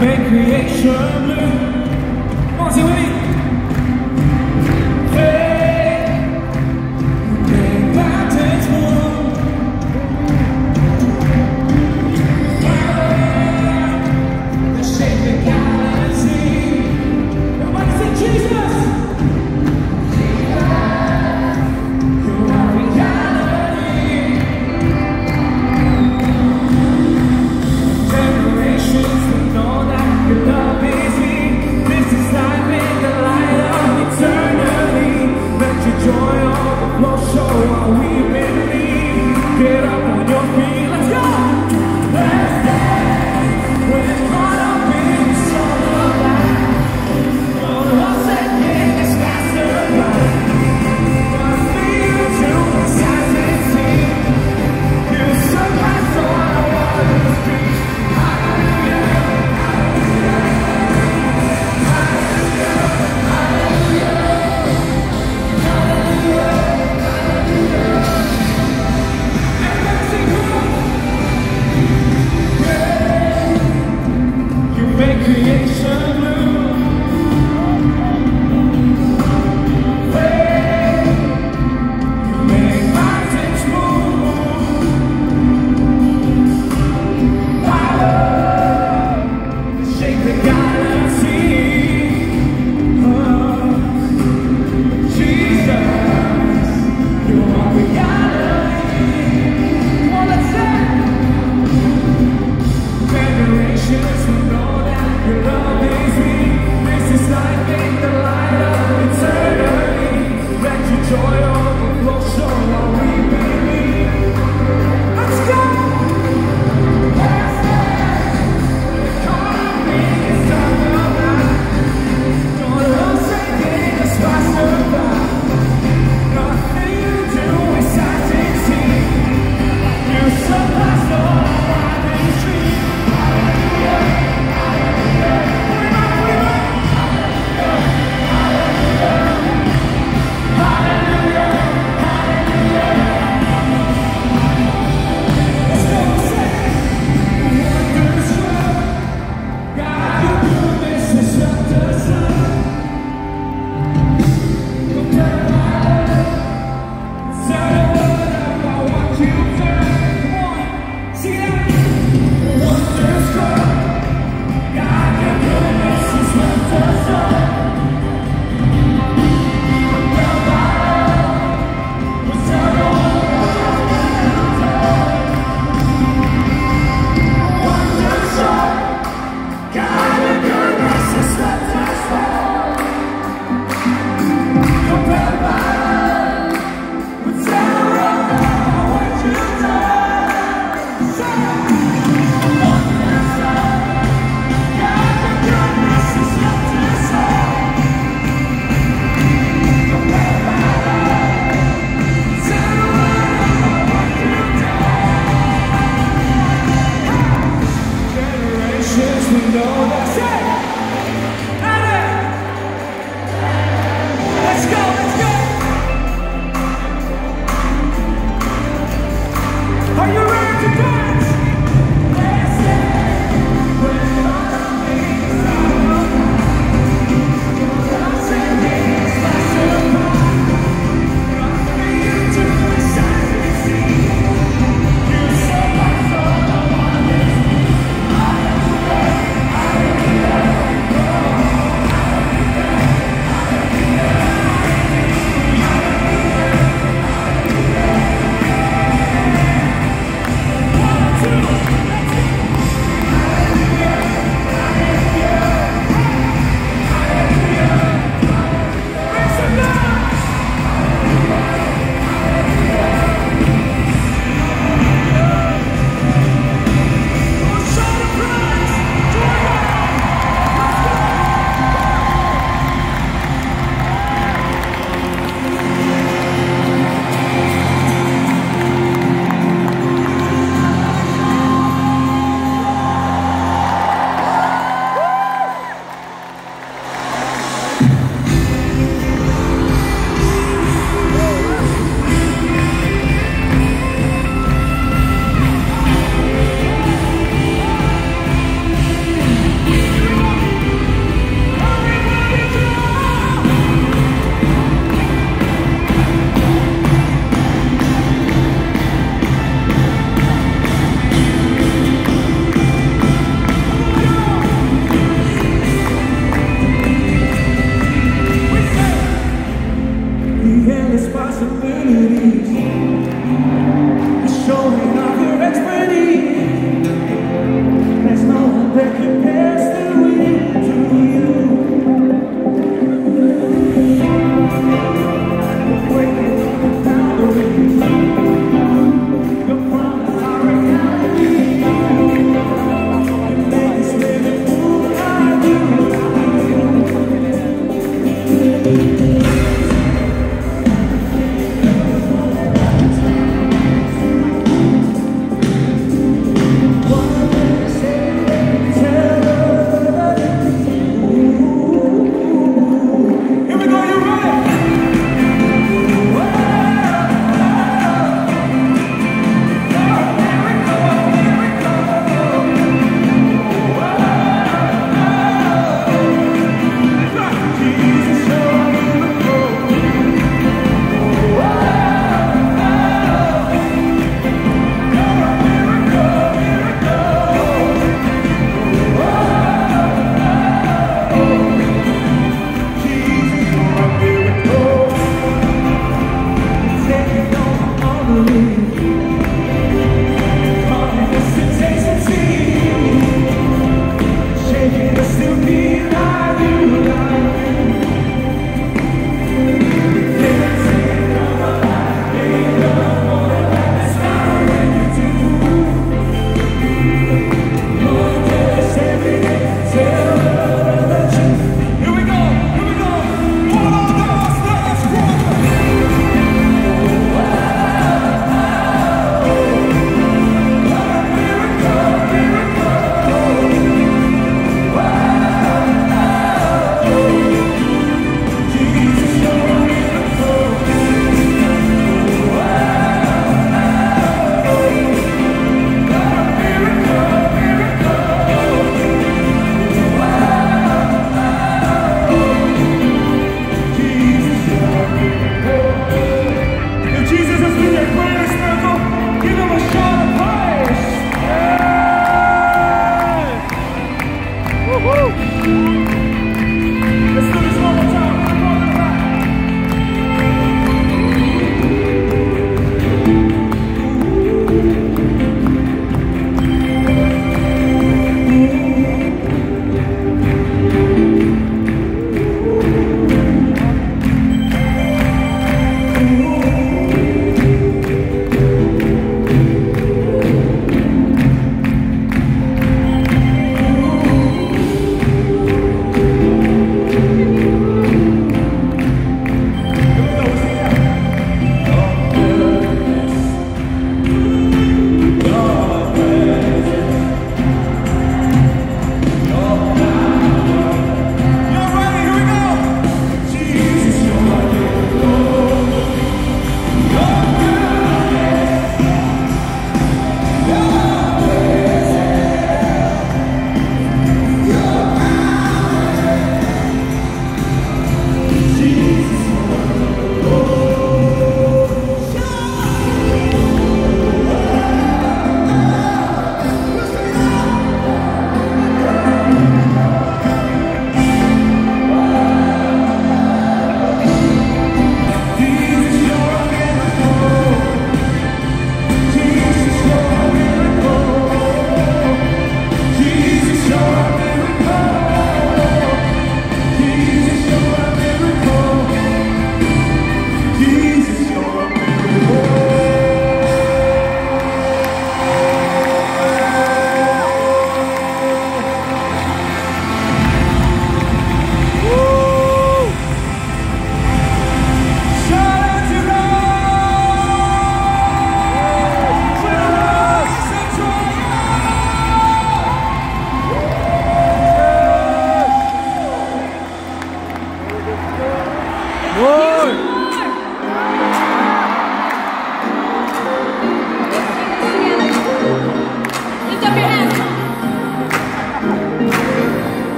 Recreation. Come on, see what it is. Love is me, this is life in the light.